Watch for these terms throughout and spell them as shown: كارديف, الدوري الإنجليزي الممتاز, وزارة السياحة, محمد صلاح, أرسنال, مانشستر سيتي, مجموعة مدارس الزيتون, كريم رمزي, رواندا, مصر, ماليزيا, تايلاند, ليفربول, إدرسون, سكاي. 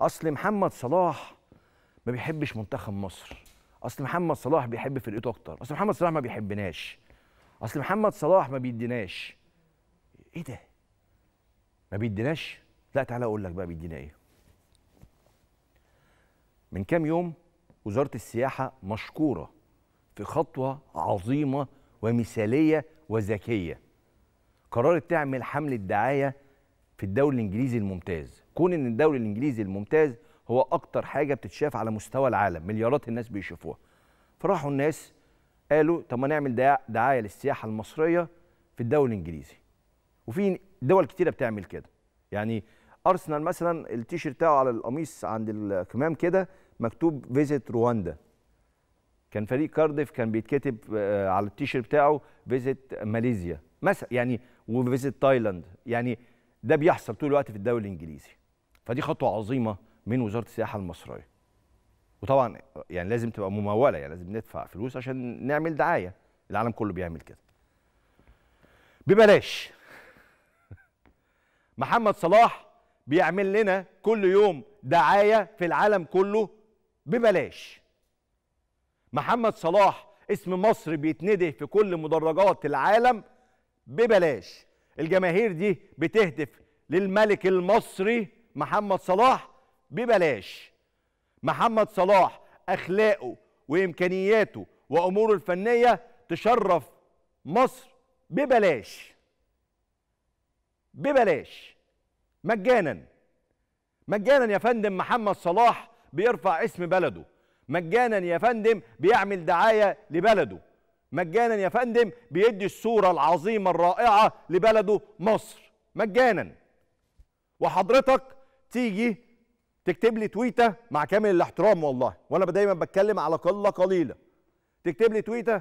اصل محمد صلاح ما بيحبش منتخب مصر، اصل محمد صلاح بيحب فرقته اكتر، اصل محمد صلاح ما بيحبناش، اصل محمد صلاح ما بيديناش. ايه ده؟ ما بيديناش؟ لا تعالى اقول لك بقى بيدينا ايه. من كام يوم وزارة السياحة مشكورة في خطوة عظيمة ومثالية وذكية، قررت تعمل حملة دعاية في الدوري الإنجليزي الممتاز. كون إن الدوري الإنجليزي الممتاز هو أكتر حاجة بتتشاف على مستوى العالم، مليارات الناس بيشوفوها، فراحوا الناس قالوا طب ما نعمل دعاية للسياحة المصرية في الدوري الإنجليزي. وفي دول كتيرة بتعمل كده، يعني أرسنال مثلا التيشيرت بتاعه على القميص عند الكمام كده مكتوب فيزيت رواندا. كان فريق كارديف كان بيتكتب على التيشيرت بتاعه فيزيت ماليزيا مثلا، يعني وفيزيت تايلاند. يعني ده بيحصل طول الوقت في الدوري الانجليزي، فدي خطوه عظيمه من وزاره السياحه المصريه. وطبعا يعني لازم تبقى مموله، يعني لازم ندفع فلوس عشان نعمل دعايه، العالم كله بيعمل كده ببلاش. محمد صلاح بيعمل لنا كل يوم دعايه في العالم كله ببلاش. محمد صلاح اسم مصر بيتنده في كل مدرجات العالم ببلاش. الجماهير دي بتهتف للملك المصري محمد صلاح ببلاش. محمد صلاح أخلاقه وإمكانياته وأموره الفنية تشرف مصر ببلاش، ببلاش، مجانا مجانا يا فندم. محمد صلاح بيرفع اسم بلده مجانا يا فندم، بيعمل دعاية لبلده مجانا يا فندم، بيدي الصورة العظيمة الرائعة لبلده مصر مجانا. وحضرتك تيجي تكتب لي تويتة، مع كامل الاحترام والله، وانا دايما بتكلم على قلة قليلة، تكتب لي تويتة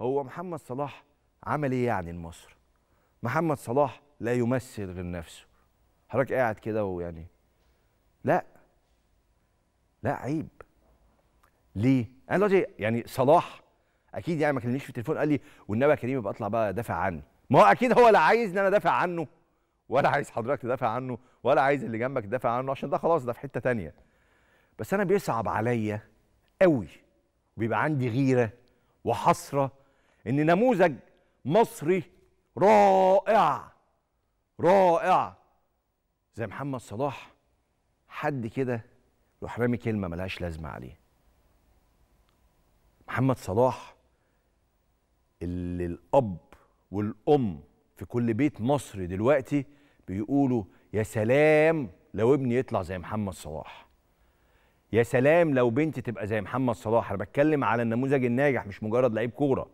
هو محمد صلاح عمل ايه يعني لمصر؟ محمد صلاح لا يمثل غير نفسه. حضرتك قاعد كده ويعني لا لا، عيب. ليه؟ انا دلوقتي يعني صلاح اكيد يعني ما كلمنيش في التليفون قال لي والنبي يا كريم ابقى اطلع بقى دافع عني. ما هو اكيد هو لا عايز ان انا دافع عنه، ولا عايز حضرتك تدافع عنه، ولا عايز اللي جنبك تدافع عنه، عشان ده خلاص ده في حته ثانيه. بس انا بيصعب عليا قوي وبيبقى عندي غيره وحسره ان نموذج مصري رائع رائع زي محمد صلاح حد كده يروح رامي كلمه ملهاش لازمه عليه. محمد صلاح اللي الأب والأم في كل بيت مصري دلوقتي بيقولوا يا سلام لو ابني يطلع زي محمد صلاح، يا سلام لو بنتي تبقى زي محمد صلاح. أنا بتكلم على النموذج الناجح مش مجرد لعيب كورة،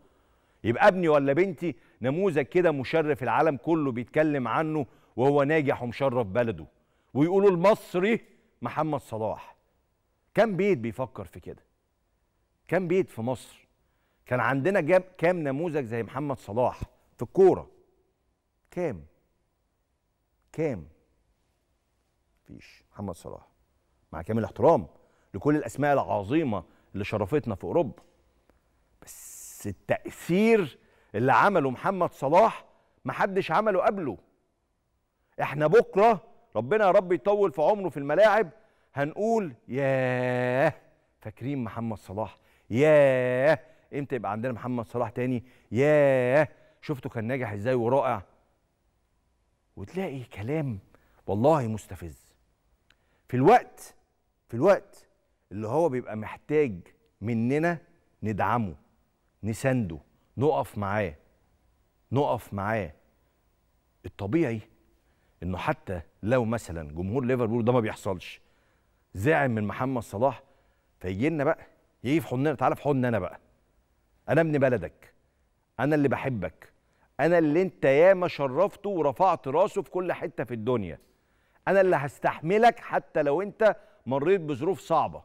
يبقى ابني ولا بنتي نموذج كده مشرف، العالم كله بيتكلم عنه وهو ناجح ومشرف بلده، ويقولوا المصري محمد صلاح. كم بيت بيفكر في كده؟ كم بيت في مصر كان عندنا كام نموذج زي محمد صلاح في الكوره؟ كام مفيش. محمد صلاح مع كامل الاحترام لكل الاسماء العظيمه اللي شرفتنا في اوروبا، بس التاثير اللي عمله محمد صلاح محدش عمله قبله. احنا بكره ربنا يا رب يطول في عمره في الملاعب هنقول ياه فاكرين محمد صلاح، ياه امتى يبقى عندنا محمد صلاح تاني، ياه شفتوا كان ناجح ازاي ورائع. وتلاقي كلام والله مستفز في الوقت اللي هو بيبقى محتاج مننا ندعمه، نسنده، نقف معاه. الطبيعي انه حتى لو مثلا جمهور ليفربول، ده ما بيحصلش، زعم من محمد صلاح، فيجي لنا بقى يجي في حضننا، تعالى في حضن انا بقى، انا ابن بلدك، انا اللي بحبك، انا اللي انت ياما شرفته ورفعت راسه في كل حته في الدنيا، انا اللي هستحملك حتى لو انت مريت بظروف صعبه.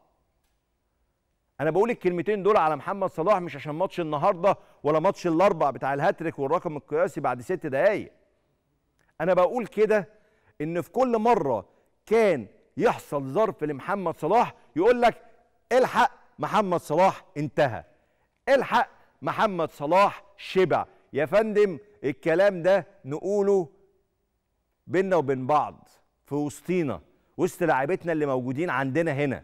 انا بقول الكلمتين دول على محمد صلاح مش عشان ماتش النهارده ولا ماتش الاربع بتاع الهاتريك والرقم القياسي بعد 6 دقايق. انا بقول كده ان في كل مره كان يحصل ظرف لمحمد صلاح يقول لك الحق محمد صلاح انتهى، الحق محمد صلاح شبع. يا فندم الكلام ده نقوله بينا وبين بعض في وسطينا وسط لاعيبتنا اللي موجودين عندنا هنا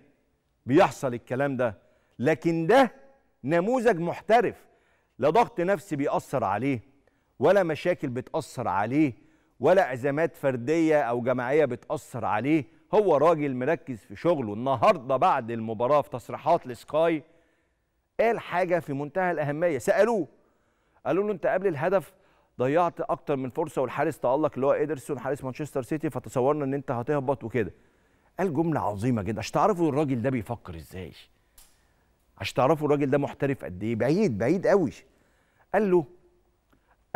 بيحصل الكلام ده، لكن ده نموذج محترف، لا ضغط نفسي بيأثر عليه ولا مشاكل بتأثر عليه ولا أزمات فردية أو جماعية بتأثر عليه. هو راجل مركز في شغله. النهارده بعد المباراة في تصريحات لسكاي قال حاجة في منتهى الأهمية. سألوه قالوا له أنت قبل الهدف ضيعت أكتر من فرصة والحارس تألق اللي هو إدرسون حارس مانشستر سيتي، فتصورنا أن أنت هتهبط وكده. قال جملة عظيمة جدا، عشان تعرفوا الراجل ده بيفكر إزاي، عشان تعرفوا الراجل ده محترف قد إيه، بعيد بعيد قوي. قال له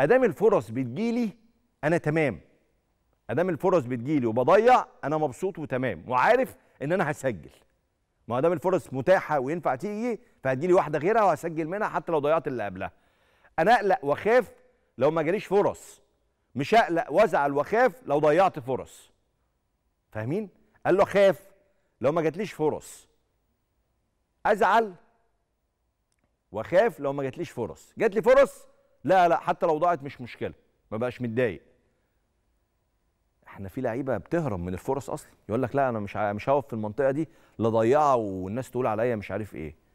أدام الفرص بتجيلي أنا تمام، أدام الفرص بتجيلي وبضيع أنا مبسوط وتمام وعارف إن أنا هسجل، ما أدام الفرص متاحة وينفع تيجي فهتجيلي واحدة غيرها وهسجل منها حتى لو ضيعت اللي قبلها. أنا أقلق وأخاف لو ما جاليش فرص، مش أقلق وأزعل وأخاف لو ضيعت فرص. فاهمين؟ قال له أخاف لو ما جاتليش فرص، أزعل وأخاف لو ما جاتليش فرص، جاتلي فرص لا لا حتى لو ضاعت مش مشكلة، ما بقاش متضايق. احنا في لعيبه بتهرب من الفرص اصلا، يقول لك لا انا مش هقف في المنطقه دي لا ضيعها والناس تقول عليا مش عارف ايه.